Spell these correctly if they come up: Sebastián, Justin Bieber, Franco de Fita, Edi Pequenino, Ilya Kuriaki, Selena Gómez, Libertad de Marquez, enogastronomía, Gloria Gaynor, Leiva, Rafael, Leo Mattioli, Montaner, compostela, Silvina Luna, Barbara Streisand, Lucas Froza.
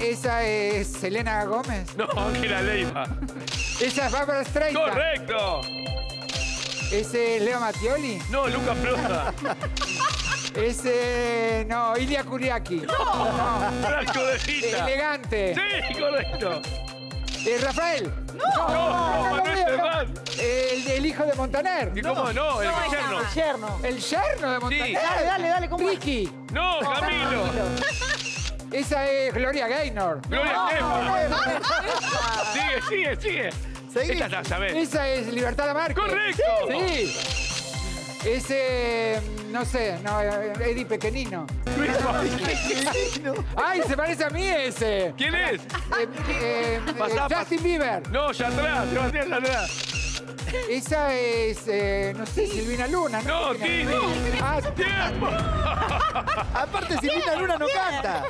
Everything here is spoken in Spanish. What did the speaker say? Esa es Selena Gómez. No, que la Leiva. Esa es Barbara Streisand. ¡Correcto! Ese es Leo Mattioli. No, Lucas Froza. Ese... no, Ilya Kuriaki. No, no. Franco de Fita. Elegante. Sí, correcto. Rafael. No, no, no es más. El hijo de Montaner. ¿Y cómo no? El yerno. El yerno. El yerno de Montaner. Sí. Dale, dale, dale. ¿Cómo Ricky? No, Camilo. Esa es Gloria Gaynor. Gloria Gaynor. Sigue, sigue, sigue. Esta la sabés. Esa es Libertad de Marquez. ¡Correcto! Sí. Ese... no sé, no, Edi Pequenino. ¡Ay, se parece a mí ese! ¿Quién es? Justin Bieber. No, ya atrás, Sebastián, ya atrás. Esa es, no sé, Silvina Luna. No, Tini. ¡Tiempo! Aparte, Silvina Luna no canta.